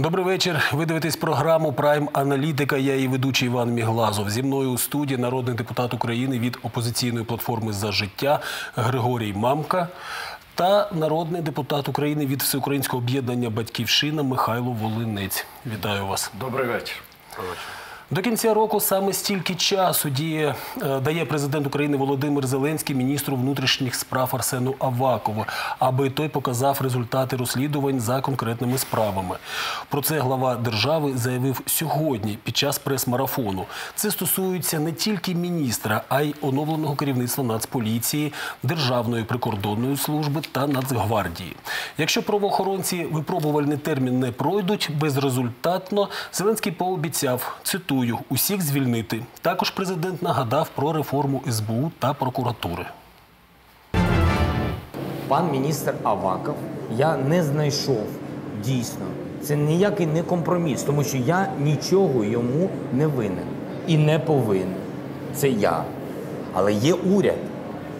Добрий вечір. Ви дивитесь програму «Прайм-аналітика». Я її ведучий Іван Міглазов. Зі мною у студії народний депутат України від опозиційної платформи «За життя» Григорій Мамка та народний депутат України від Всеукраїнського об'єднання «Батьківщина» Михайло Волинець. Вітаю вас. Добрий вечір. До кінця року саме стільки часу дає президент України Володимир Зеленський міністру внутрішніх справ Арсену Авакову, аби той показав результати розслідувань за конкретними справами. Про це глава держави заявив сьогодні під час прес-марафону. Це стосується не тільки міністра, а й оновленого керівництва Нацполіції, Державної прикордонної служби та Нацгвардії. Якщо правоохоронці випробувальний термін не пройдуть, безрезультатно Зеленський пообіцяв, цитую, усіх звільнити. Також президент нагадав про реформу СБУ та прокуратури. Пан міністр Аваков, я не знайшов, дійсно. Це ніякий не компроміс, тому що я нічого йому не винен. І не повинен. Це я. Але є уряд,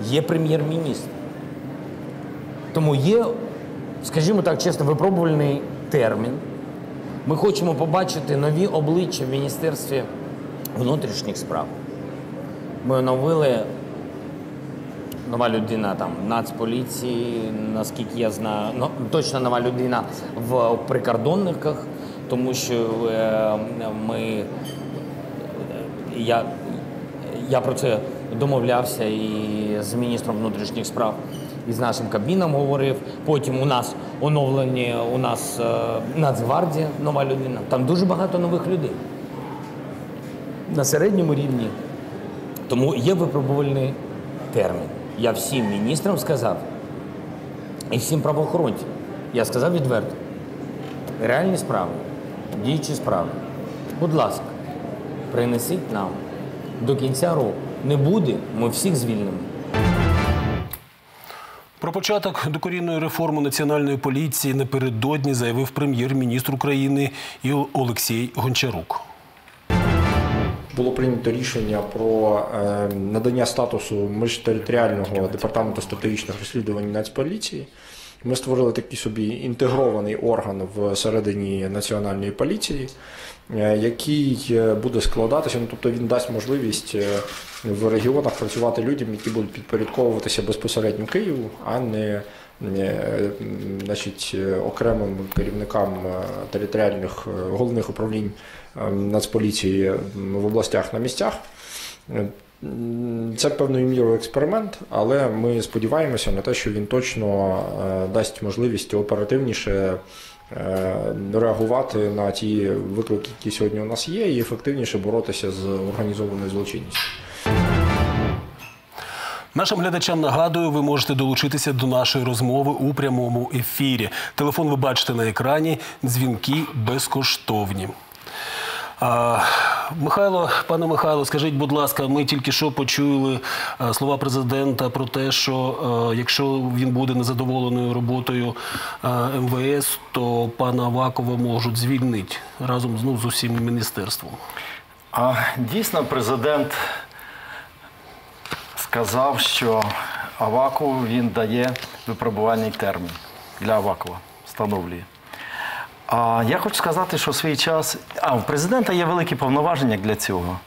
є прем'єр-міністр. Тому є, скажімо так чесно, випробувальний термін. Ми хочемо побачити нові обличчя в Міністерстві внутрішніх справ. Ми оновили, нова людина там в Нацполіції, наскільки я знаю, точно нова людина в прикордонниках, тому що я про це домовлявся і з міністром внутрішніх справ, і з нашим Кабміном говорив. Потім у нас оновлені, у нас Нацгвардія, нова людина. Там дуже багато нових людей на середньому рівні. Тому є випробувальний термін. Я всім міністрам сказав і всім правоохоронцям. Я сказав відверто. Реальні справи, діючі справи. Будь ласка, принесіть нам до кінця року. Не буде, ми всіх звільнимо. Про початок докорінної реформи Національної поліції напередодні заявив прем'єр-міністр України Олексій Гончарук. Було прийнято рішення про надання статусу міжтериторіального департаменту стратегічних розслідувань Нацполіції. Ми створили такий собі інтегрований орган всередині Національної поліції, який буде складатися, тобто він дасть можливість в регіонах працювати людям, які будуть підпорядковуватися безпосередньо Києву, а не окремим керівникам територіальних головних управлінь Нацполіції в областях на місцях. Це певною мірою експеримент, але ми сподіваємося на те, що він точно дасть можливість оперативніше реагувати на ті виклики, які сьогодні у нас є, і ефективніше боротися з організованою злочинністю. Нашим глядачам нагадую, ви можете долучитися до нашої розмови у прямому ефірі. Телефон ви бачите на екрані, дзвінки безкоштовні. Пане Михайло, скажіть, будь ласка, ми тільки що почули слова президента про те, що якщо він буде незадоволеною роботою МВС, то пана Авакова можуть звільнити разом з усім міністерством. Дійсно, президент сказав, що Авакову він дає випробувальний термін для Авакова, встановлює. Я хочу сказати, що в свій час... У президента є великі повноваження для цього.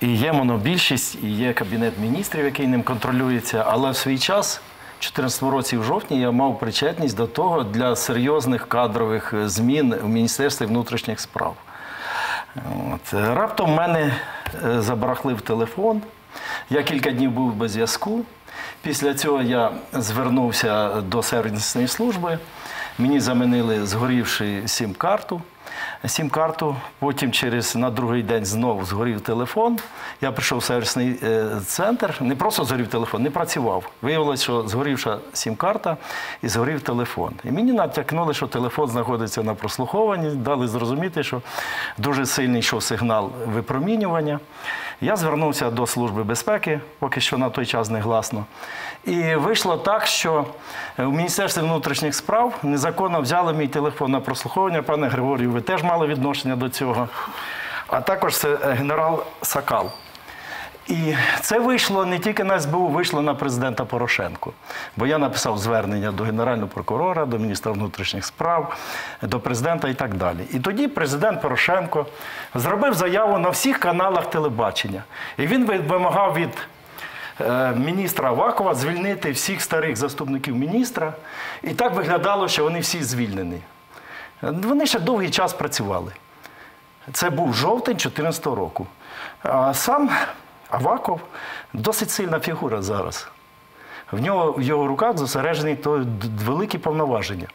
І є монобільшість, і є Кабінет міністрів, який ним контролюється. Але в свій час, в 2014 році в жовтні, я мав причетність до того для серйозних кадрових змін в Міністерстві внутрішніх справ. Раптом в мене забарахлив телефон. Я кілька днів був без зв'язку. Після цього я звернувся до сервісної служби. Мені замінили згорівши сім-карту, потім на другий день знову згорів телефон. Я прийшов в сервісний центр, не просто згорів телефон, не працював. Виявилося, що згорівша сім-карта і згорів телефон. І мені натякнули, що телефон знаходиться на прослуховуванні, дали зрозуміти, що дуже сильний йшов сигнал випромінювання. Я звернувся до Служби безпеки, поки що на той час негласно. І вийшло так, що в Міністерстві внутрішніх справ незаконно взяли мій телефон на прослуховування. Пане Григорію, ви теж мали відношення до цього. А також це генерал Сакал. І це вийшло не тільки на СБУ, вийшло на президента Порошенку. Бо я написав звернення до генерального прокурора, до міністра внутрішніх справ, до президента і так далі. І тоді президент Порошенко зробив заяву на всіх каналах телебачення. І він вимагав від міністра Авакова звільнити всіх старих заступників міністра. І так виглядало, що вони всі звільнені. Вони ще довгий час працювали. Це був жовтень 2014 року. А сам Аваков досить сильна фігура зараз. В його руках зосереджені великі повноваження.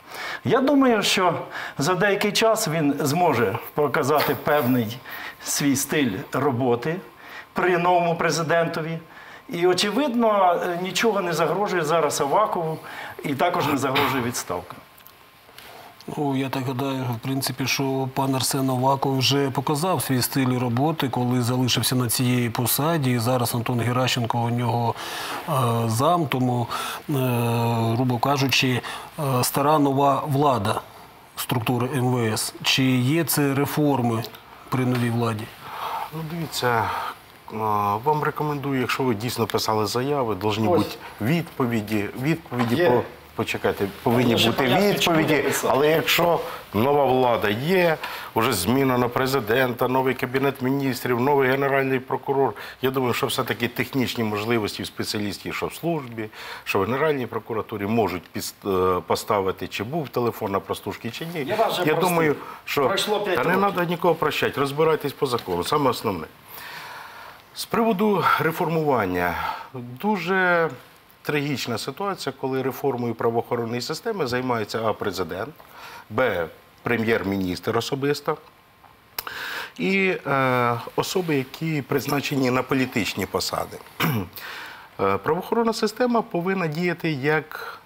Я думаю, що за деякий час він зможе показати певний свій стиль роботи при новому президентові. І, очевидно, нічого не загрожує зараз Авакову і також не загрожує відставка. Я так гадаю, в принципі, що пан Арсен Аваков вже показав свій стиль роботи, коли залишився на цій посаді. І зараз Антон Геращенко у нього зам, тому, грубо кажучи, стара нова влада структури МВС. Чи є це реформи при новій владі? Ну, дивіться, вам рекомендую, якщо ви дійсно писали заяви, повинні бути відповіді про... Почекайте, повинні бути відповіді, але якщо нова влада є, вже зміна на президента, новий Кабінет міністрів, новий генеральний прокурор, я думаю, що все-таки технічні можливості спеціалістів, що в службі, що в Генеральній прокуратурі, можуть поставити, чи був телефон на простушки, чи ні. Я думаю, що не треба нікого прощати, розбирайтесь по закону, саме основне. З приводу реформування, дуже... трагічна ситуація, коли реформою правоохоронної системи займається а) президент, б) прем'єр-міністр особисто і особи, які призначені на політичні посади. Правоохоронна система повинна діяти як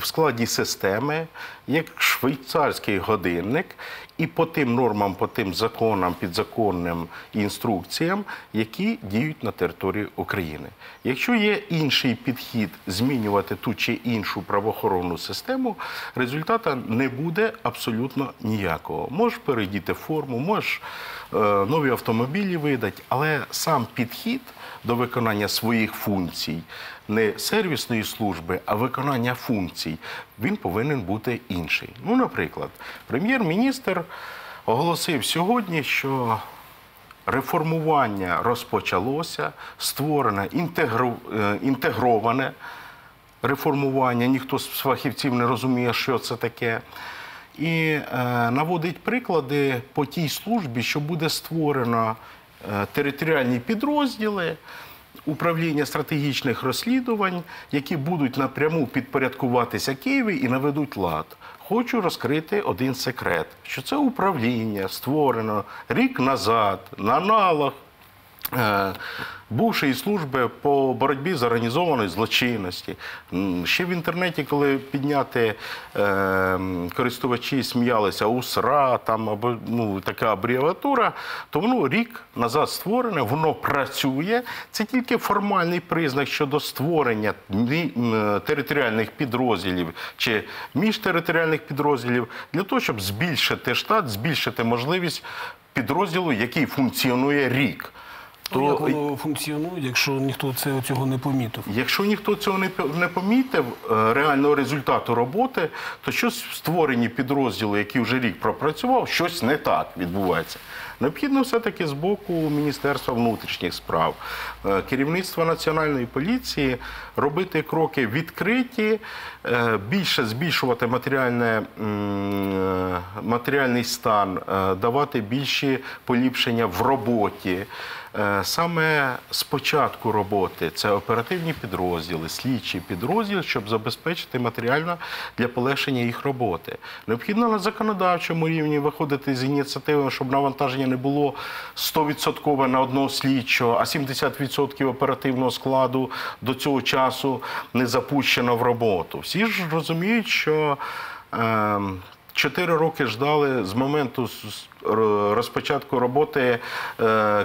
в складі системи, як швейцарський годинник, і по тим нормам, по тим законам, підзаконним інструкціям, які діють на території України. Якщо є інший підхід змінювати ту чи іншу правоохоронну систему, результата не буде абсолютно ніякого. Можеш перейдіти форму, можеш нові автомобілі видати, але сам підхід до виконання своїх функцій, не сервісної служби, а виконання функцій, він повинен бути інший. Ну, наприклад, прем'єр-міністр оголосив сьогодні, що реформування розпочалося, створено інтегроване реформування, ніхто з фахівців не розуміє, що це таке, і наводить приклади по тій службі, що буде створено територіальні підрозділи, управління стратегічних розслідувань, які будуть напряму підпорядкуватися Києві і наведуть лад. Хочу розкрити один секрет, що це управління створено рік назад на аналог бувшої служби по боротьбі з організованою злочинністю. Ще в інтернеті, коли підняти користувачі сміялися УСРА, там або така абревіатура, то воно рік назад створене, воно працює. Це тільки формальний признак щодо створення територіальних підрозділів чи міжтериторіальних підрозділів для того, щоб збільшити штат, збільшити можливість підрозділу, який функціонує рік. Як воно функціонує, якщо ніхто цього не помітив? Якщо ніхто цього не помітив, реального результату роботи, то щось створені підрозділи, які вже рік пропрацював, щось не так відбувається. Необхідно все-таки з боку Міністерства внутрішніх справ, керівництва Національної поліції робити кроки відкриті, більше збільшувати матеріальний стан, давати більші поліпшення в роботі. Саме з початку роботи – це оперативні підрозділи, слідчі підрозділи, щоб забезпечити матеріально для полегшення їх роботи. Необхідно на законодавчому рівні виходити з ініціативами, щоб навантаження не було 100% на одного слідчого, а 70% оперативного складу до цього часу не запущено в роботу. Всі ж розуміють, що 4 роки чекали з моменту розпочатку роботи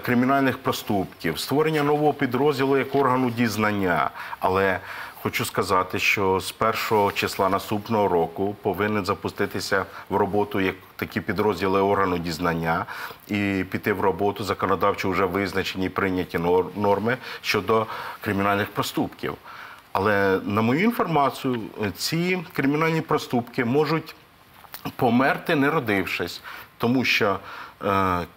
кримінальних проступків, створення нового підрозділу як органу дізнання. Але хочу сказати, що з 1 числа наступного року повинен запуститися в роботу як такі підрозділи органу дізнання і піти в роботу законодавчо вже визначені і прийняті норми щодо кримінальних проступків. Але, на мою інформацію, ці кримінальні проступки можуть померти, не родившись, тому що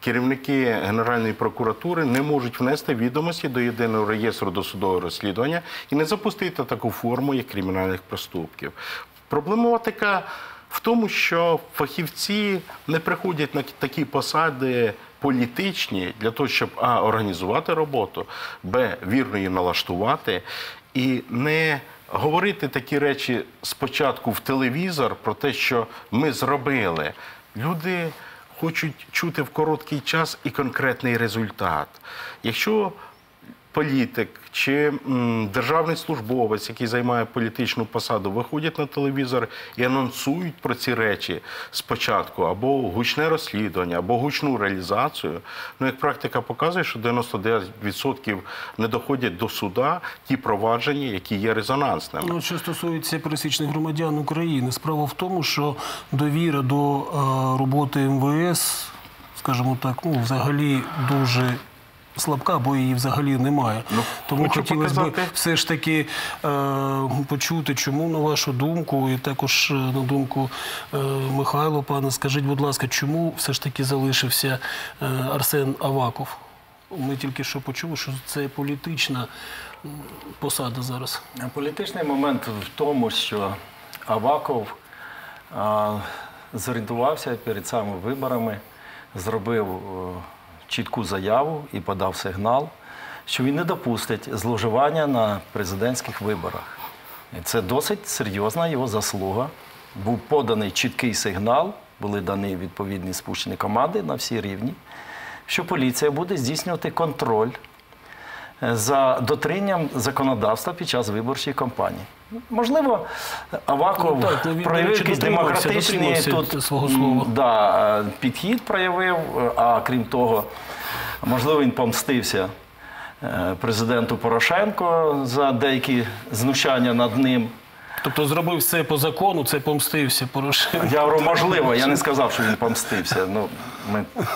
керівники Генеральної прокуратури не можуть внести відомості до єдиного реєстру досудового розслідування і не запустити таку форму, як кримінальних проступків. Проблематика в тому, що фахівці не приходять на такі посади політичні для того, щоб а. Організувати роботу, б. Вірно її налаштувати і не говорити такі речі спочатку в телевізор про те, що ми зробили. Люди хочуть чути в короткий час і конкретний результат. Якщо політик чи державний службовець, який займає політичну посаду, виходять на телевізор і анонсують про ці речі спочатку або гучне розслідування, або гучну реалізацію, ну, як практика показує, що 99% не доходять до суда ті провадження, які є резонансними. Ну, що стосується пересічних громадян України, справа в тому, що довіра до роботи МВС, скажімо так, ну, взагалі дуже слабка, бо її взагалі немає. Тому хотілося б все ж таки почути, чому, на вашу думку, і також на думку Михайла, пане, скажіть, будь ласка, чому все ж таки залишився Арсен Аваков? Ми тільки що почули, що це політична посада зараз. Політичний момент в тому, що Аваков зорієнтувався перед самими виборами, зробив чітку заяву і подав сигнал, що він не допустить зловживання на президентських виборах. І це досить серйозна його заслуга. Був поданий чіткий сигнал, були дані відповідні спущені команди на всі рівні, що поліція буде здійснювати контроль за дотриманням законодавства під час виборчої кампанії. Можливо, Аваков проявив якийсь демократичний підхід, а крім того, можливо, він помстився президенту Порошенку за деякі знущання над ним. Тобто зробив все по закону, це помстився Порошенко? Я говорю, можливо, я не сказав, що він помстився.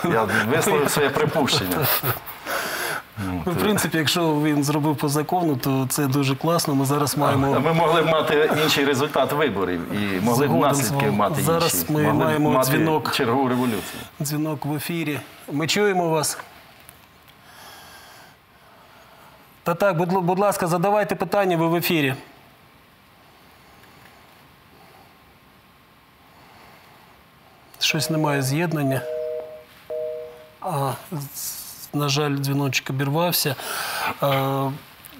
Я висловив своє припущення. В принципі, якщо він зробив по закону, то це дуже класно. Ми зараз маємо... Ми могли б мати інший результат виборів і могли б наслідки мати інші. Зараз ми маємо дзвінок в ефірі. Ми чуємо вас? Так, будь ласка, задавайте питання, ви в ефірі. Щось немає з'єднання. На жаль, дзвіночок обірвався.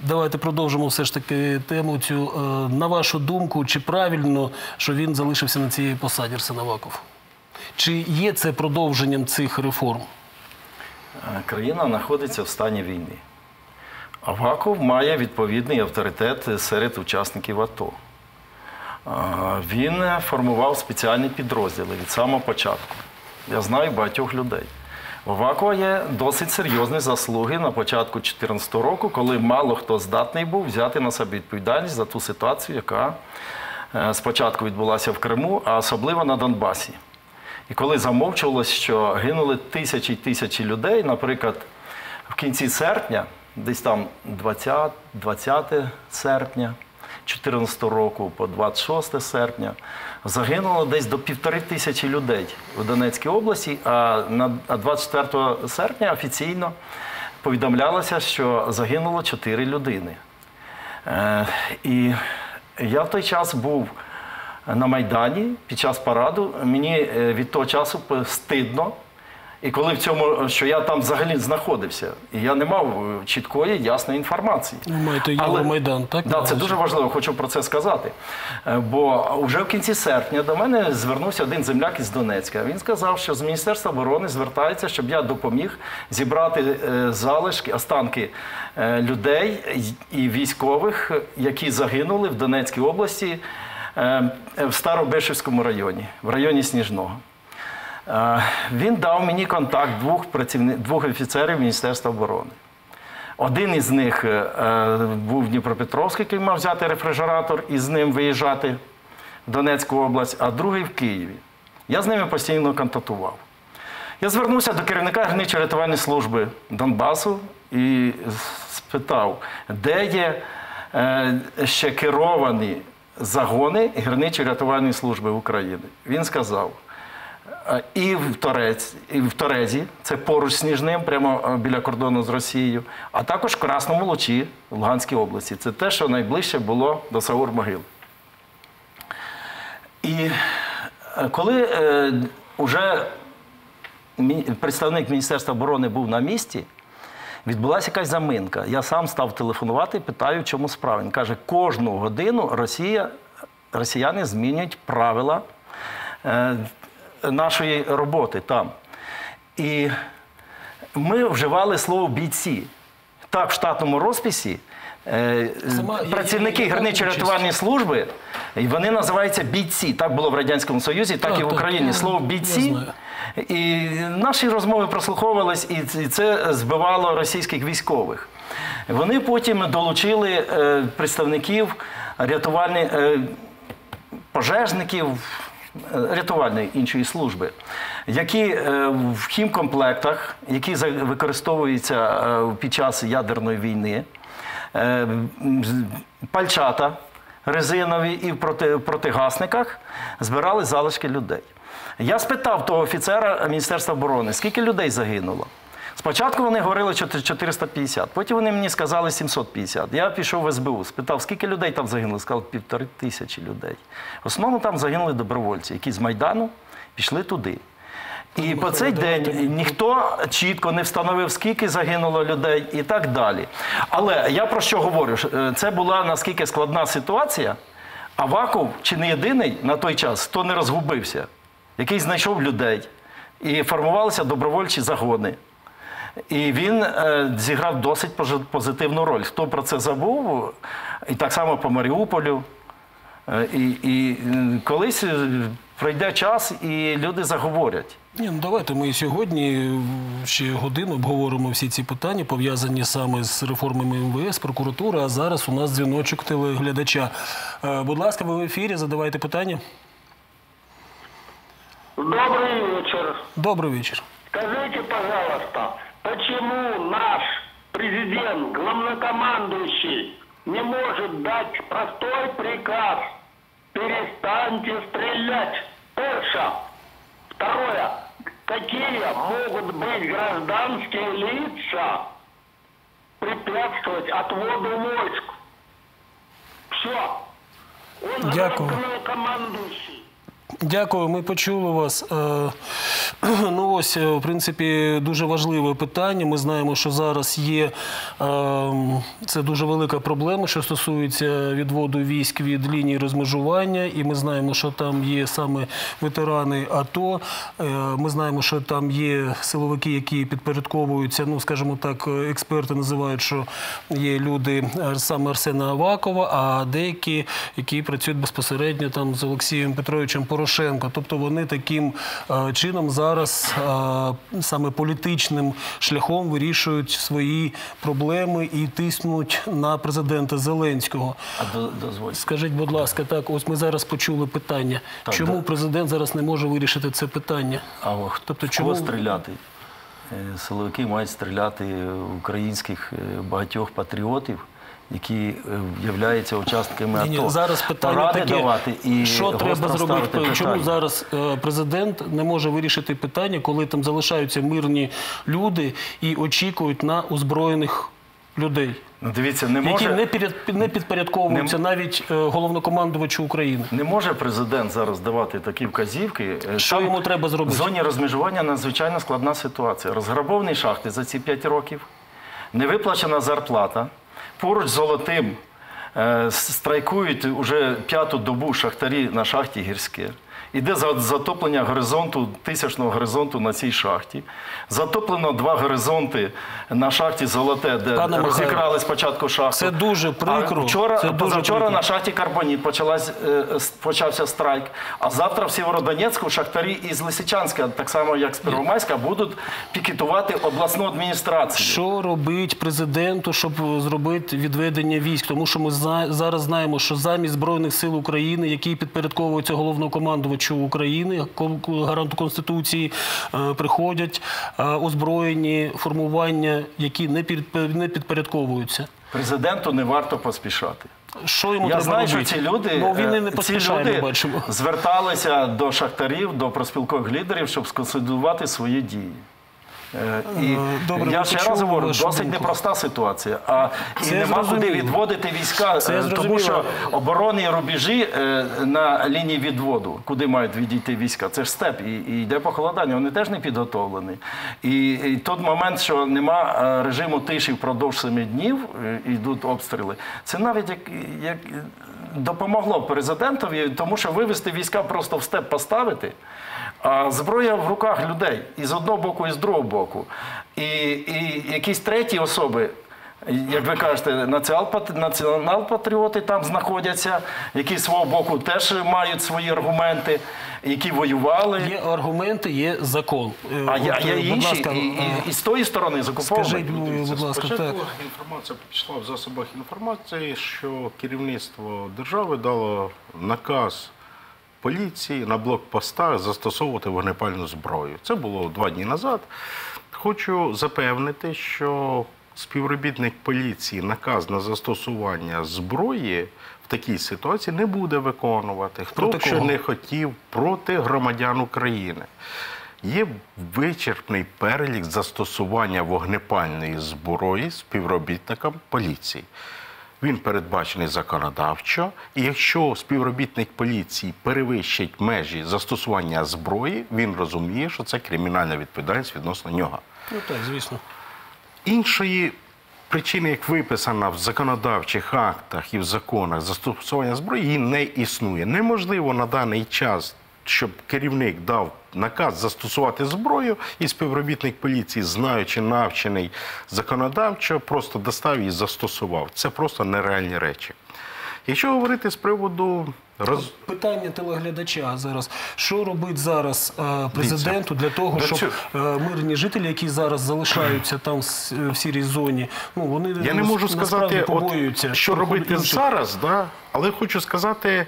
Давайте продовжимо все ж таки тему цю. На вашу думку, чи правильно, що він залишився на цій посаді, Арсен Аваков? Чи є це продовженням цих реформ? Країна знаходиться в стані війни. Аваков має відповідний авторитет серед учасників АТО. Він формував спеціальні підрозділи від самого початку. Я знаю багатьох людей. У Авакова є досить серйозні заслуги на початку 2014 року, коли мало хто здатний був взяти на себе відповідальність за ту ситуацію, яка спочатку відбулася в Криму, а особливо на Донбасі. І коли замовчувалось, що гинули тисячі і тисячі людей, наприклад, в кінці серпня, десь там 20 серпня 2014 року по 26 серпня, загинуло десь до 1500 людей у Донецькій області, а 24 серпня офіційно повідомлялося, що загинуло 4 людини. І я в той час був на Майдані під час параду, мені від того часу стидно, і коли в цьому, що я там взагалі знаходився, і я не мав чіткої, ясної інформації. Але Майдан, так? Так, це дуже важливо, хочу про це сказати. Бо вже в кінці серпня до мене звернувся один земляк із Донецька. Він сказав, що з Міністерства оборони звертається, щоб я допоміг зібрати залишки, останки людей і військових, які загинули в Донецькій області, в Старобешівському районі, в районі Сніжного. Він дав мені контакт двох офіцерів Міністерства оборони. Один із них був Дніпропетровський, який мав взяти рефрижератор і з ним виїжджати в Донецьку область, а другий в Києві. Я з ними постійно контактував. Я звернувся до керівника гірничо-рятувальної служби Донбасу і спитав, де є ще керовані загони гірничо-рятувальної служби України. Він сказав, і в Торезі, це поруч Сніжним, прямо біля кордону з Росією, а також в Красному Лучі, в Луганській області. Це те, що найближче було до Саур-Могил. І коли вже представник Міністерства оборони був на місці, відбулася якась заминка. Я сам став телефонувати, питаю, в чому справа. Він каже, кожну годину росіяни змінюють правила нашої роботи там. І ми вживали слово «бійці». Так, в штатному розписі працівники гірничо-рятувальної служби, вони називаються «бійці». Так було в Радянському Союзі, так і в Україні. Слово «бійці». І наші розмови прослуховувались, і це збивало російських військових. Вони потім долучили представників пожежників, рятувальної іншої служби, які в хімкомплектах, які використовуються під час ядерної війни, пальчата резинові і в протигасниках збирали залишки людей. Я спитав того офіцера Міністерства оборони, скільки людей загинуло. Спочатку вони говорили 450, потім вони мені сказали 750. Я пішов в СБУ, спитав, скільки людей там загинуло, сказали 1500 людей. В основному там загинули добровольці, які з Майдану пішли туди. І по цей день ніхто чітко не встановив, скільки загинуло людей і так далі. Але я про що говорю? Це була наскільки складна ситуація, Аваков чи не єдиний на той час, хто не розгубився, який знайшов людей і формувалися добровольчі загони. І він зіграв досить позитивну роль. Хто про це забув, і так само по Маріуполю. І колись пройде час, і люди заговорять. Давайте ми сьогодні ще годину обговоримо всі ці питання, пов'язані саме з реформами МВС, прокуратури, а зараз у нас дзвіночок телеглядача. Будь ласка, ви в ефірі, задавайте питання. Добрий вечір. Добрий вечір. Скажіть, будь ласка, почему наш президент, главнокомандующий, не может дать простой приказ «перестаньте стрелять»? Польша. Второе. Какие могут быть гражданские лица препятствовать отводу войск? Все. Он главнокомандующий. Дякую, ми почули вас. Ну ось, в принципі, дуже важливе питання. Ми знаємо, що зараз є, це дуже велика проблема, що стосується відводу військ від лінії розмежування. І ми знаємо, що там є саме ветерани АТО. Ми знаємо, що там є силовики, які підпорядковуються, ну, скажімо так, експерти називають, що є люди саме Арсена Авакова, а деякі, які працюють безпосередньо там з Олексієм Петровичем Поробовим. Тобто вони таким чином зараз саме політичним шляхом вирішують свої проблеми і тиснуть на президента Зеленського. Скажіть, будь ласка, так, ось ми зараз почули питання. Чому президент зараз не може вирішити це питання? Тобто чому стріляти? Силовики мають стріляти в українських багатьох патріотів, які являються учасниками АТО. Зараз питання таке, що треба зробити? Чому зараз президент не може вирішити питання, коли там залишаються мирні люди і очікують на озброєних людей, які не підпорядковуються навіть головнокомандувачу України? Не може президент зараз давати такі вказівки. Що йому треба зробити? В зоні розмежування надзвичайно складна ситуація. Розграбовані шахти за ці 5 років, невиплачена зарплата, поруч з золотим страйкують уже 5-ту добу шахтарі на шахті Гірське. Іде затоплення горизонту, тисячного горизонту на цій шахті. Затоплено два горизонти на шахті Золоте, де розікрали спочатку шахту. Це дуже прикро. Позавчора на шахті Карбоніт почався страйк. А завтра в Сєвєродонецьку шахтарі із Лисичанська, так само як з Первомайська, будуть пікетувати обласну адміністрацію. Що робить президенту, щоб зробити відведення військ? Тому що ми зараз знаємо, що замість Збройних сил України, які підпорядковуються головнокомандувачу України, гаранту Конституції, приходять озброєні формування, які не підпорядковуються. Президенту не варто поспішати. Що йому треба робити? Я знаю, що ці люди зверталися до шахтарів, до профспілкових лідерів, щоб сконсолідувати свої дії. Я ще раз говорю, досить непроста ситуація, і нема куди відводити війська, тому що оборонні рубежі на лінії відводу, куди мають відійти війська, це ж степ, і йде похолодання, вони теж не підготовлені. І той момент, що нема режиму тиші впродовж 7 днів, йдуть обстріли, це навіть як допомогло президентові, тому що вивезти війська просто в степ поставити, а зброя в руках людей, і з одного боку, і з другого боку. І якісь треті особи, як ви кажете, націонал-патріоти там знаходяться, які з свого боку теж мають свої аргументи, які воювали. Є аргументи, є закон. А є інші, і з тої сторони закуповують. Скажіть, будь ласка, так. Інформація пішла в засобах інформації, що керівництво держави дало наказ поліції на блокпостах застосовувати вогнепальну зброю. Це було 2 дні назад. Хочу запевнити, що співробітник поліції наказ на застосування зброї в такій ситуації не буде виконувати. Хто б що не хотів проти громадян України. Є вичерпний перелік застосування вогнепальної зброї співробітникам поліції. Він передбачений законодавчо, і якщо співробітник поліції перевищить межі застосування зброї, він розуміє, що це кримінальна відповідальність відносно нього. Ну так, звісно. Іншої причини, як виписана в законодавчих актах і в законах застосування зброї, її не існує. Неможливо на даний час, щоб керівник дав наказ застосувати зброю, і співробітник поліції, знаючи, навчений законодавчо, просто достав і застосував. Це просто нереальні речі. Якщо говорити з приводу... Питання телеглядача зараз. Що робить зараз президенту для того, щоб мирні жителі, які зараз залишаються там в сірій зоні, вони насправді побоюються? Що робити зараз, але хочу сказати...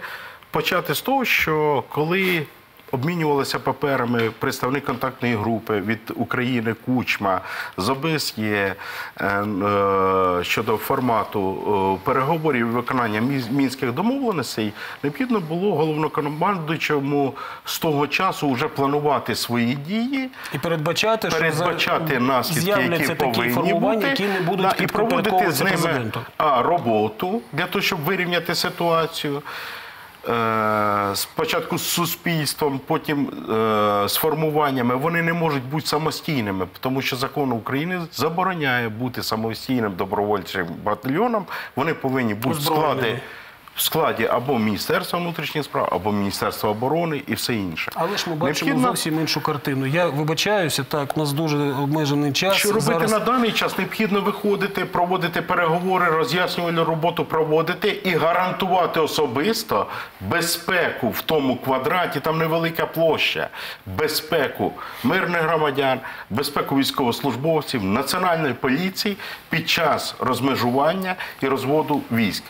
Почати з того, що коли обмінювалися паперами представник контактної групи від України Кучма, Забіскі щодо формату переговорів і виконання мінських домовленостей, необхідно було головнокомандуючому з того часу вже планувати свої дії, передбачати наслідки, які повинні бути, і проводити з ними роботу для того, щоб вирівняти ситуацію. Спочатку з суспільством, потім з формуваннями, вони не можуть бути самостійними, тому що закон України забороняє бути самостійним добровольчим батальйоном. Вони повинні бути в складі або Міністерства внутрішніх справ, або Міністерства оборони і все інше. Але ж ми бачимо зовсім іншу картину. Я вибачаюся, так, у нас дуже обмежений час. Що робити на даний час? Необхідно виходити, проводити переговори, роз'яснювальну роботу проводити і гарантувати особисто безпеку в тому квадраті, там невелика площа, безпеку мирних громадян, безпеку військовослужбовців, національної поліції під час розмежування і розводу військ.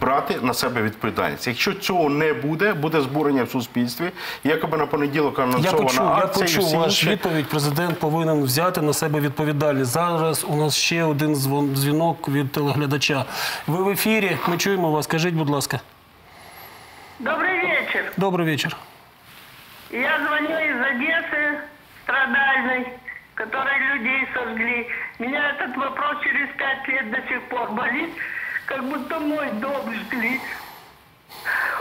Брати на себе відповідальність. Якщо цього не буде, буде збурення в суспільстві, якоби на понеділок анонсована акція. Я почув вашу відповідь, президент повинен взяти на себе відповідальність. Зараз у нас ще один дзвінок від телеглядача. Ви в ефірі, ми чуємо вас, кажіть, будь ласка. Добрий вечір. Добрий вечір. Я дзвоню із Одеси, страдальної, які людей сожгли. Мене цей питання через 5 років до сих пор болить. Как будто мой дом жгли.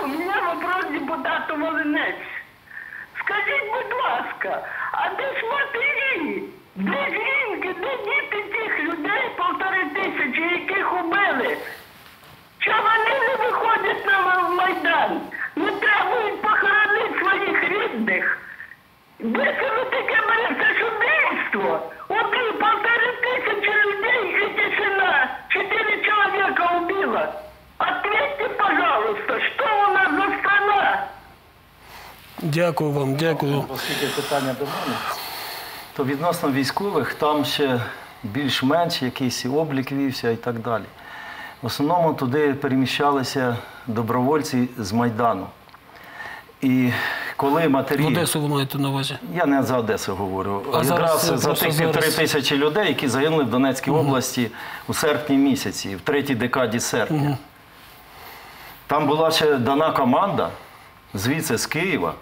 У меня вопрос депутату Волинець. Скажіть, будь ласка, а де ж матері, де жінки, де діти тих людей, 1500, яких убили? Чого вони не виходять на Майдан? Не треба їх похоронити своїх было. Убили 1500 людей и тишина. 4 человека убило. Ответьте, пожалуйста, что у нас за страна? Дякую вам, дякую. Оскільки питання до мене, то відносно військових там ще більш-менш якийсь облік вівся і так далі. В основному туди переміщалися добровольці з Майдану. І коли матері... Одесу ви маєте на увазі? Я не за Одесу говорю. Якраз за тих 3 тисячі людей, які загинули в Донецькій області у серпні місяці, в 3-й декаді серпня. Там була ще дана команда, звідси з Києва,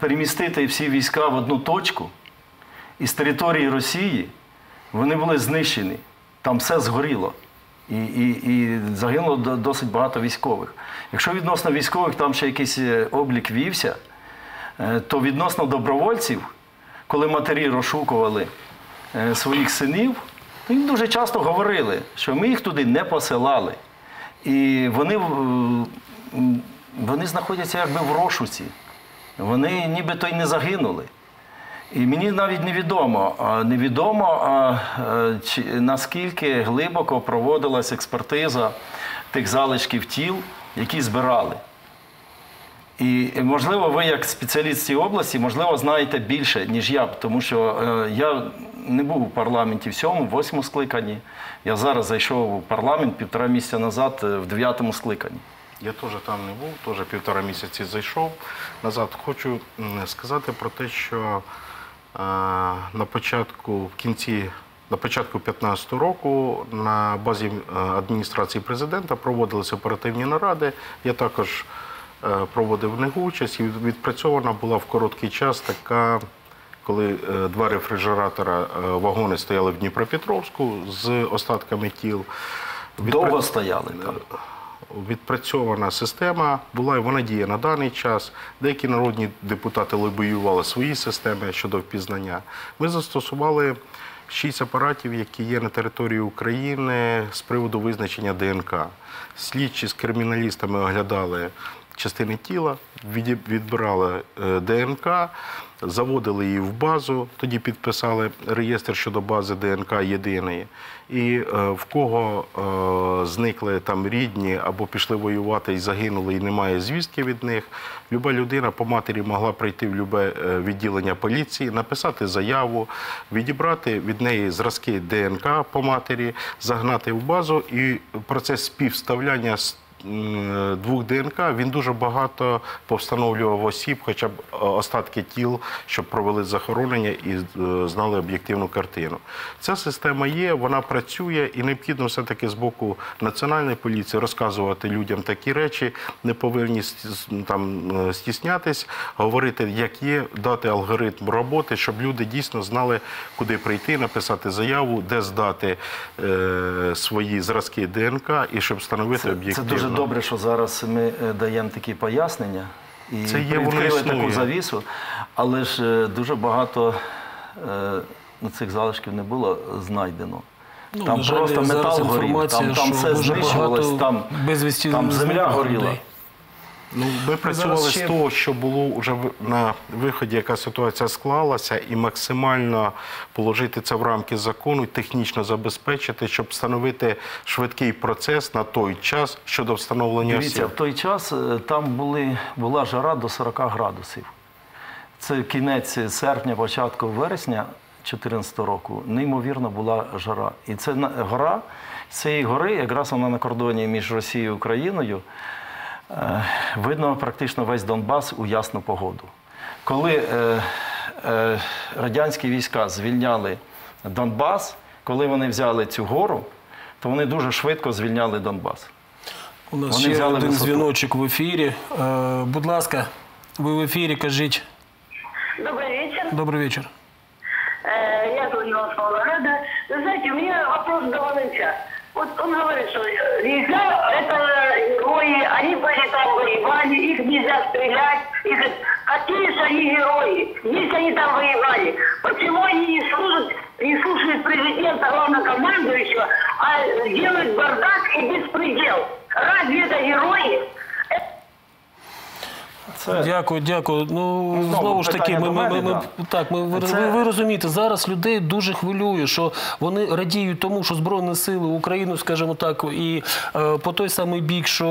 перемістити всі війська в одну точку. І з території Росії вони були знищені. Там все згоріло. І загинуло досить багато військових. Якщо відносно військових там ще якийсь облік вівся, то відносно добровольців, коли матері розшукували своїх синів, то їм дуже часто говорили, що ми їх туди не посилали. І вони знаходяться якби в розшуці. Вони нібито й не загинули. І мені навіть невідомо, наскільки глибоко проводилась експертиза тих залишків тіл, які збирали. І, можливо, ви як спеціаліст цієї області, можливо, знаєте більше, ніж я, тому що я не був у парламенті в 7-му, 8-му скликанні. Я зараз зайшов у парламент 1,5 місяця назад в 9-му скликанні. Я теж там не був, теж 1,5 місяці зайшов назад. Хочу сказати про те, що на початку 2015 року на базі адміністрації президента проводилися оперативні наради. Я також проводив в них участь і відпрацьована була в короткий час така, коли 2 рефрижератора вагони стояли в Дніпропетровську з остатками тіл. Довго стояли там? Відпрацьована система була, і вона діє на даний час. Деякі народні депутати лобіювали свої системи щодо впізнання. Ми застосували 6 апаратів, які є на території України з приводу визначення ДНК. Слідчі з криміналістами оглядали частини тіла, відбирали ДНК, заводили її в базу, тоді підписали реєстр щодо бази ДНК єдиної. І в кого зникли там рідні або пішли воювати і загинули, і немає звістки від них, люба людина по матері могла прийти в любе відділення поліції, написати заяву, відібрати від неї зразки ДНК по матері, загнати в базу, і процес співставляння 2 ДНК, він дуже багато повстановлював осіб, хоча б остатки тіл, щоб провели захоронення і знали об'єктивну картину. Ця система є, вона працює, і необхідно все-таки з боку національної поліції розказувати людям такі речі, не повинні там стіснятись, говорити, як є, дати алгоритм роботи, щоб люди дійсно знали, куди прийти, написати заяву, де здати свої зразки ДНК, і щоб встановити об'єктивну. Це добре, що зараз ми даємо такі пояснення і відкрили таку завісу, але ж дуже багато цих залишків не було знайдено. Там просто метал горів, там все знищувалось, там земля горіла. Ми працювали з того, що було вже на виході, яка ситуація склалася, і максимально положити це в рамки закону, технічно забезпечити, щоб встановити швидкий процес на той час щодо встановлення осіб. Дивіться, в той час там була жара до 40 градусів. Це кінець серпня, початку вересня 2014 року. Неймовірно була жара. І це гора, з цієї гори, якраз вона на кордоні між Росією і Україною, видно практично весь Донбас у ясну погоду. Коли радянські війська звільняли Донбас, коли вони взяли цю гору, то вони дуже швидко звільняли Донбас. У нас ще один дзвіночок в ефірі. Будь ласка, ви в ефірі, кажіть. Добрий вечір. Добрий вечір. Я тут на Волгограді. Ви знаєте, у мене питання до Волинця. Вот он говорит, что нельзя, это герои, они были там воевали, их нельзя стрелять. И говорит, какие же они герои, если они там воевали? Почему они не слушают президента, главнокомандующего, а делают бардак и беспредел? Разве это герои? Дякую, дякую. Ну, знову ж таки, ви розумієте, зараз людей дуже хвилює, що вони радіють тому, що Збройні сили України, скажімо так, і по той самий бік, що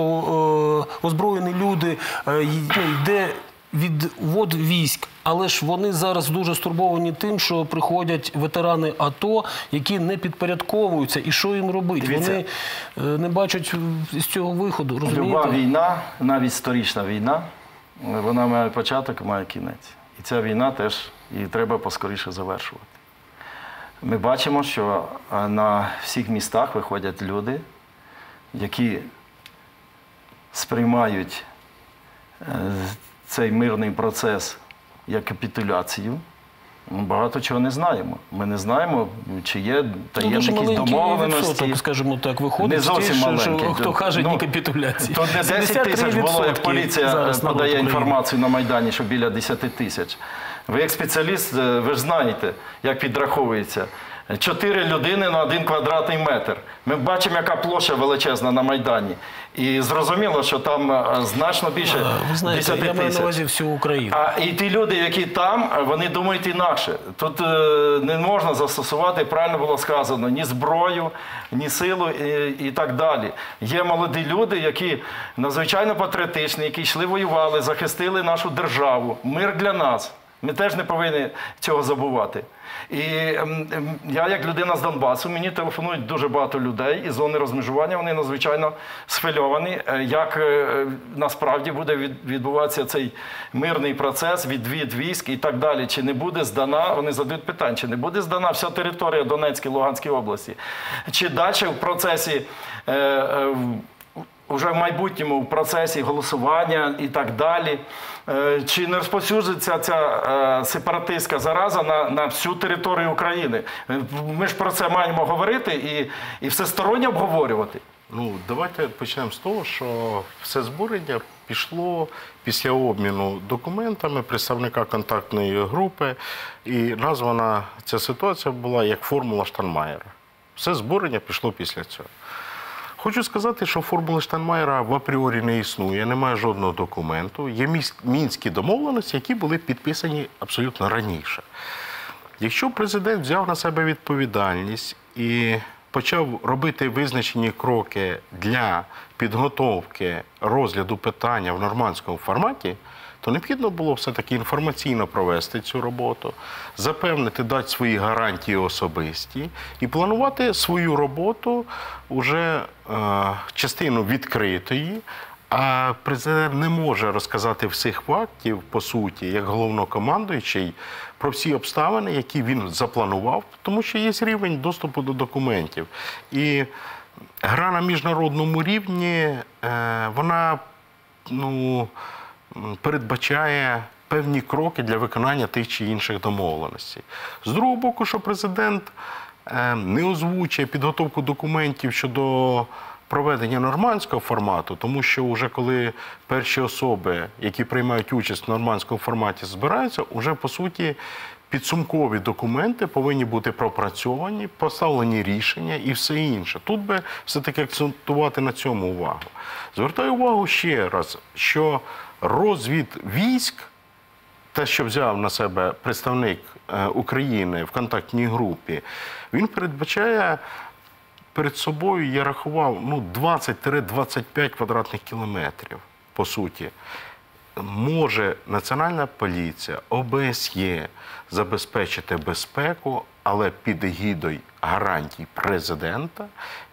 озброєні люди, йде відвод військ. Але ж вони зараз дуже стурбовані тим, що приходять ветерани АТО, які не підпорядковуються. І що їм робити? Вони не бачать з цього виходу, розумієте? Люба війна, навіть сторічна війна, вона має початок, має кінець. І ця війна теж, її треба поскоріше завершувати. Ми бачимо, що на всіх містах виходять люди, які сприймають цей мирний процес як капітуляцію. Ми багато чого не знаємо. Ми не знаємо, чи є таємні якісь домовленості. Скажімо так, виходить що хто каже, ні капітуляції. То не 10 тисяч було, як поліція подає інформацію на Майдані, що біля 10 тисяч. Ви як спеціаліст, ви ж знаєте, як підраховується. 4 людини на 1 квадратний метр. Ми бачимо, яка площа величезна на Майдані. І зрозуміло, що там значно більше 10 тисяч. Я маю на увазі всю Україну. І ті люди, які там, вони думають інакше. Тут не можна застосувати, правильно було сказано, ні зброю, ні силу і так далі. Є молоді люди, які надзвичайно патріотичні, які йшли, воювали, захистили нашу державу. Мир для нас. Ми теж не повинні цього забувати. І я, як людина з Донбасу, мені телефонують дуже багато людей із зони розмежування, вони надзвичайно схвильовані, як насправді буде відбуватися цей мирний процес, відвід військ і так далі. Чи не буде здана, вони задають питання, чи не буде здана вся територія Донецької, Луганської області, чи далі в процесі уже в майбутньому, в процесі голосування і так далі, чи не розповсюджується ця сепаратистська зараза на всю територію України. Ми ж про це маємо говорити і всесторонньо обговорювати. Ну, давайте почнемо з того, що все збурення пішло після обміну документами представника контактної групи, і названа ця ситуація була як формула Штайнмаєра. Все збурення пішло після цього. Хочу сказати, що формули Штайнмаєра в апріорі не існує, немає жодного документу. Є мінські домовленості, які були підписані абсолютно раніше. Якщо президент взяв на себе відповідальність і почав робити визначені кроки для підготовки розгляду питання в нормандському форматі, то необхідно було все-таки інформаційно провести цю роботу, запевнити, дати свої гарантії особисті і планувати свою роботу вже частину відкритої, а президент не може розказати всіх фактів, по суті, як головнокомандуючий, про всі обставини, які він запланував, тому що є рівень доступу до документів. І гра на міжнародному рівні, вона, ну, передбачає певні кроки для виконання тих чи інших домовленостей. З другого боку, що президент не озвучує підготовку документів щодо проведення нормандського формату, тому що вже коли перші особи, які приймають участь в нормандському форматі, збираються, вже, по суті, підсумкові документи повинні бути пропрацьовані, поставлені рішення і все інше. Тут би все-таки акцентувати на цьому увагу. Звертаю увагу ще раз, що розвід військ, те, що взяв на себе представник України в контактній групі, він передбачає перед собою, я рахував, 20-25 квадратних кілометрів, по суті. Може Національна поліція, ОБСЄ забезпечити безпеку, але під егідою гарантій президента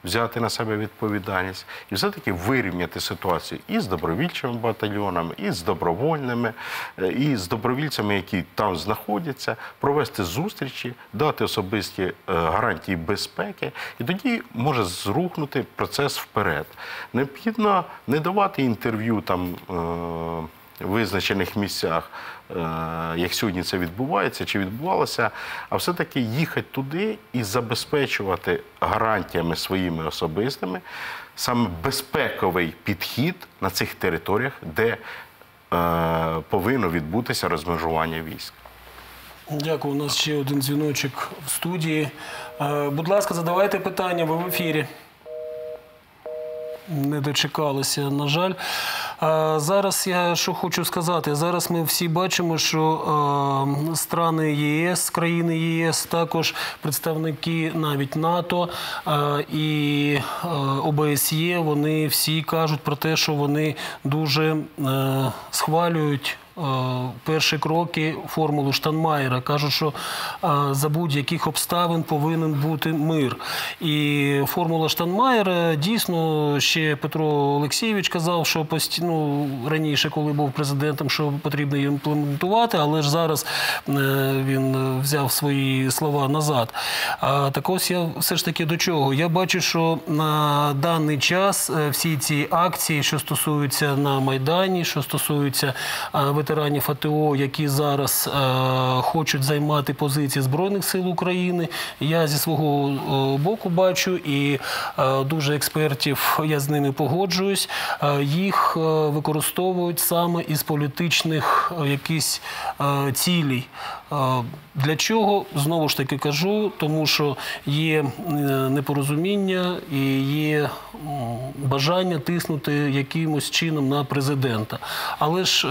взяти на себе відповідальність і все-таки вирівняти ситуацію і з добровольчими батальйонами, і з добровольними, і з добровольцями, які там знаходяться, провести зустрічі, дати особисті гарантії безпеки, і тоді може зрухнути процес вперед. Необхідно не давати інтерв'ю там в визначених місцях, як сьогодні це відбувається чи відбувалося, а все-таки їхати туди і забезпечувати гарантіями своїми особистими саме безпековий підхід на цих територіях, де повинно відбутися розмежування військ. Дякую. У нас ще один дзвіночок в студії. Будь ласка, задавайте питання, ви в ефірі. Не дочекалися, на жаль. Зараз я що хочу сказати, зараз ми всі бачимо, що країни ЄС, також представники навіть НАТО і ОБСЄ, вони всі кажуть про те, що вони дуже схвалюють перші кроки формулу Штайнмаєра. Кажуть, що за будь-яких обставин повинен бути мир. І формула Штайнмаєра, дійсно, ще Петро Олексійович казав, що раніше, коли був президентом, що потрібно її імплементувати, але ж зараз він взяв свої слова назад. Так ось я все ж таки до чого. Я бачу, що на даний час всі ці акції, що стосуються на Майдані, що стосуються ветеранів АТО, які зараз хочуть займати позиції Збройних сил України. Я зі свого боку бачу, і дуже експертів, я з ними погоджуюсь, їх використовують саме із політичних якихось цілей. Для чого? Знову ж таки кажу, тому що є непорозуміння і є бажання тиснути якимось чином на президента. Але ж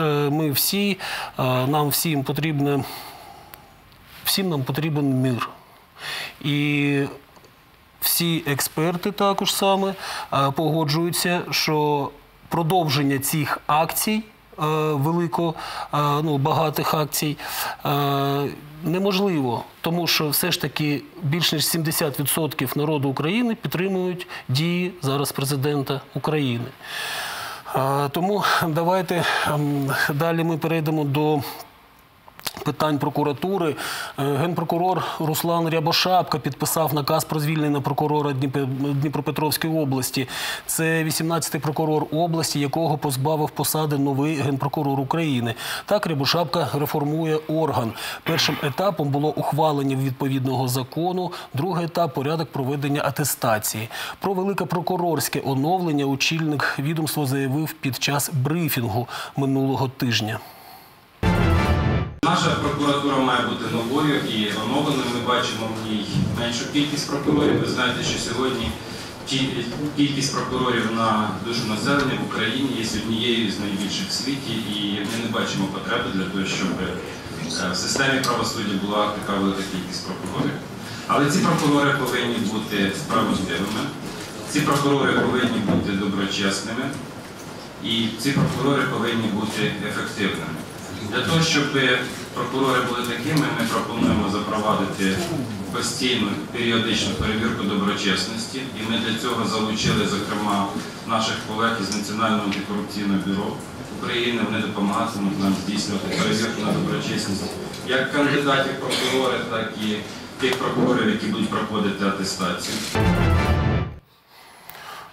всім нам потрібен мир. І всі експерти також саме погоджуються, що продовження цих акцій, багатих акцій, неможливо, тому що все ж таки більш ніж 70% народу України підтримують дії зараз президента України. Тому давайте далі ми перейдемо до питань прокуратури. Генпрокурор Руслан Рябошапка підписав наказ про звільнення прокурора Дніпропетровської області. Це 18-й прокурор області, якого позбавив посади новий генпрокурор України. Так Рябошапка реформує орган. Першим етапом було ухвалення відповідного закону, другий етап – порядок проведення атестації. Про великопрокурорське оновлення очільник відомства заявив під час брифінгу минулого тижня. Наша прокуратура має бути новою і оновленою. Ми бачимо в ній меншу кількість прокурорів. Ви знаєте, що сьогодні кількість прокурорів на душу населення в Україні є однією з найбільших в світі. І ми не бачимо потреби для того, щоб в системі правосуддя була така велика кількість прокурорів. Але ці прокурори повинні бути справедливими, ці прокурори повинні бути доброчесними і ці прокурори повинні бути ефективними. Для того, щоб прокурори були такими, ми пропонуємо запровадити постійну, періодичну перевірку доброчесності. І ми для цього залучили, зокрема, наших колег із Національного антикорупційного бюро України. Вони допомагатимуть нам здійснювати перевірку на доброчесність як кандидатів в прокурори, так і тих прокурорів, які будуть проходити атестацію.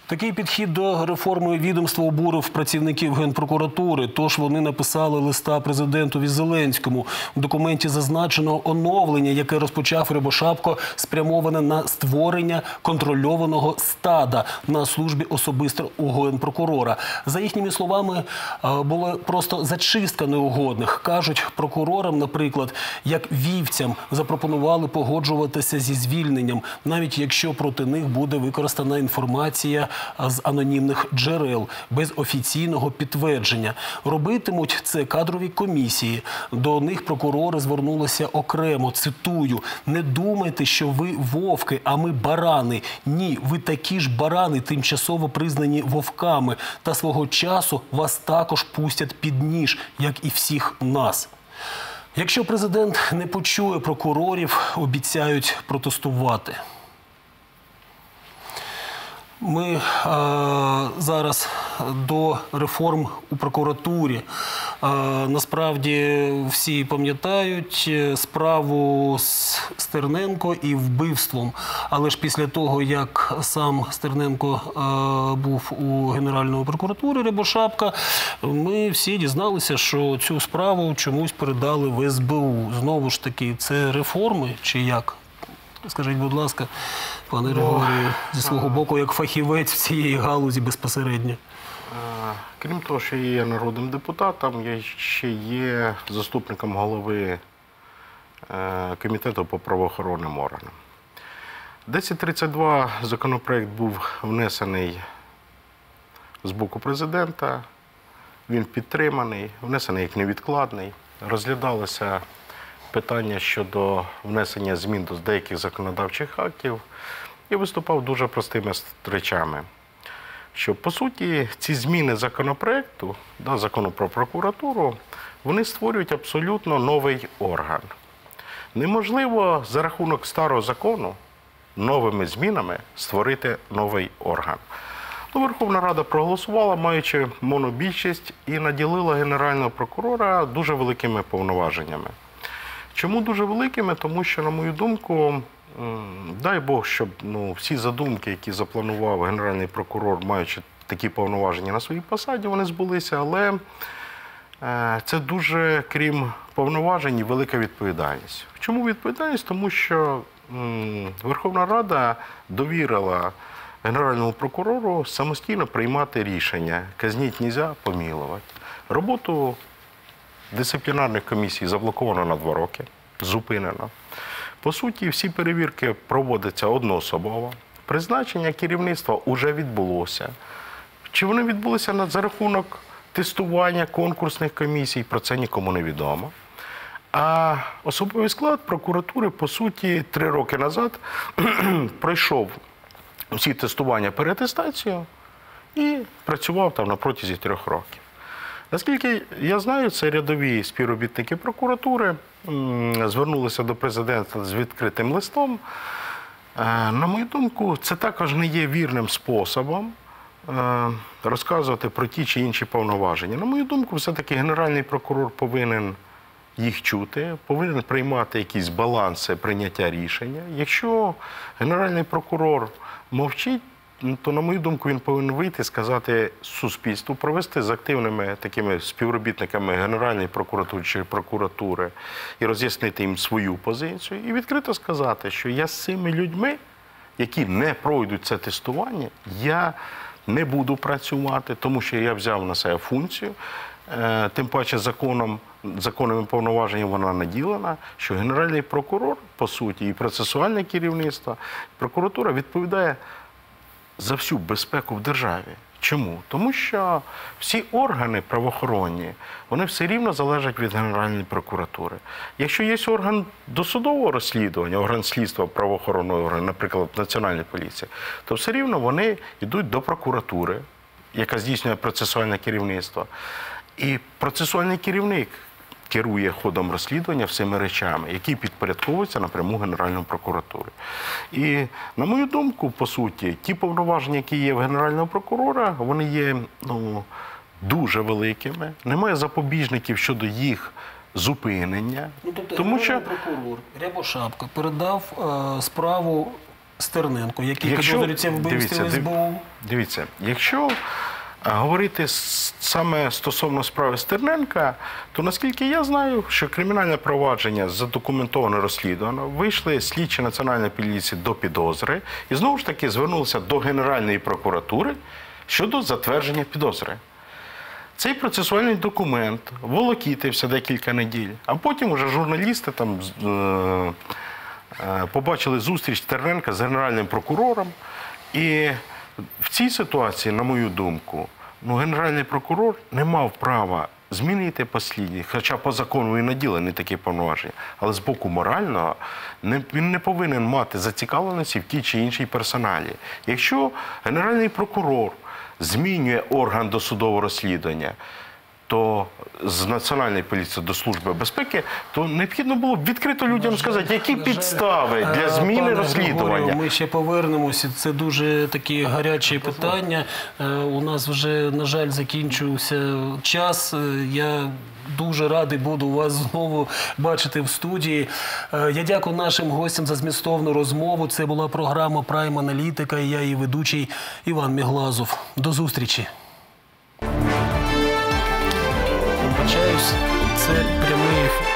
Такий підхід до реформи відомства обурив працівників Генпрокуратури, тож вони написали листа президентові Зеленському. В документі зазначено оновлення, яке розпочав Рябошапка, спрямоване на створення контрольованого стада на службі особисто у Генпрокурора. За їхніми словами, була просто зачистка неугодних. Кажуть, прокурорам, наприклад, як вівцям запропонували погоджуватися зі звільненням, навіть якщо проти них буде використана інформація з анонімних джерел, без офіційного підтвердження. Робитимуть це кадрові комісії. До них прокурори звернулися окремо, цитую: «Не думайте, що ви вовки, а ми барани. Ні, ви такі ж барани, тимчасово признані вовками. Та свого часу вас також пустять під ніж, як і всіх нас». Якщо президент не почує прокурорів, обіцяють протестувати. Ми зараз до реформ у прокуратурі. Насправді всі пам'ятають справу з Стерненко і вбивством. Але ж після того, як сам Стерненко був у Генеральної прокуратури Рябошапка, ми всі дізналися, що цю справу чомусь передали в СБУ. Знову ж таки, це реформи чи як? Скажіть, будь ласка, пане Григорію, зі свого боку, як фахівець в цієї галузі безпосередньо. Крім того, що я є народним депутатом, я ще є заступником голови комітету по правоохоронним органам. 1032 законопроект був внесений з боку президента. Він підтриманий, внесений як невідкладний. Розглядалося питання щодо внесення змін до деяких законодавчих актів і виступав дуже простими речами. Що, по суті, ці зміни законопроекту, закону про прокуратуру, вони створюють абсолютно новий орган. Неможливо за рахунок старого закону новими змінами створити новий орган. Верховна Рада проголосувала, маючи монобільшість, і наділила Генерального прокурора дуже великими повноваженнями. Чому дуже великими? Тому що, на мою думку, дай Бог, щоб всі задумки, які запланував Генеральний прокурор, маючи такі повноваження на своїй посаді, вони збулися, але це дуже, крім повноважень, велика відповідальність. Чому відповідальність? Тому що Верховна Рада довірила Генеральному прокурору самостійно приймати рішення. Казніть нельзя, помилувати. Роботу дисциплінарних комісій заблоковано на 2 роки, зупинено. По суті, всі перевірки проводяться одноособово. Призначення керівництва вже відбулося. Чи вони відбулися за рахунок тестування конкурсних комісій, про це нікому не відомо. А особовий склад прокуратури, по суті, 3 роки назад пройшов всі тестування, переатестацію і працював там на протязі 3 років. Наскільки я знаю, це рядові співробітники прокуратури звернулися до президента з відкритим листом. На мою думку, це також не є вірним способом розказувати про ті чи інші повноваження. На мою думку, все-таки Генеральний прокурор повинен їх чути, повинен приймати якісь баланси прийняття рішення. Якщо Генеральний прокурор мовчить, то, на мою думку, він повинен вийти, сказати суспільству, провести з активними такими співробітниками Генеральної прокуратури чи прокуратури і роз'яснити їм свою позицію. І відкрито сказати, що я з цими людьми, які не пройдуть це тестування, я не буду працювати, тому що я взяв на себе функцію. Тим паче законними повноваженнями вона наділена, що Генеральний прокурор, по суті, і процесуальне керівництво, прокуратура відповідає за всю безпеку в державі. Чому? Тому що всі органи правоохоронні, вони все рівно залежать від Генеральної прокуратури. Якщо є орган досудового розслідування, орган слідства правоохоронного органу, наприклад, Національної поліції, то все рівно вони йдуть до прокуратури, яка здійснює процесуальне керівництво. І процесуальний керівник керує ходом розслідування всіма речами, які підпорядковуються напряму Генеральної прокуратури. І, на мою думку, по суті, ті повноваження, які є в Генерального прокурора, вони є дуже великими. Немає запобіжників щодо їх зупинення. Тобто Генеральний прокурор Рябошапка передав справу Стерненко, який підозрюється в вбивстві СБУ. Дивіться, якщо говорити саме стосовно справи Стерненка, то, наскільки я знаю, що кримінальне провадження задокументовано, розслідувано, вийшли слідчі Національної поліції до підозри і, знову ж таки, звернулися до Генеральної прокуратури щодо затвердження підозри. Цей процесуальний документ волокітився декілька неділь, а потім вже журналісти там побачили зустріч Стерненка з Генеральним прокурором. І в цій ситуації, на мою думку, Генеральний прокурор не мав права змінити послідні, хоча по закону і наділені такі повноваження, але з боку морального він не повинен мати зацікавленості в тій чи іншій персоналі. Якщо Генеральний прокурор змінює орган досудового розслідування, то з Національної поліції до Служби безпеки, то необхідно було б відкрито людям сказати, які підстави для зміни розслідування. Ми ще повернемося, це дуже такі гарячі питання. У нас вже, на жаль, закінчився час. Я дуже радий буду вас знову бачити в студії. Я дякую нашим гостям за змістовну розмову. Це була програма «Прайм Аналітика» і я її ведучий Іван Міглазов. До зустрічі. Це прямий ефір.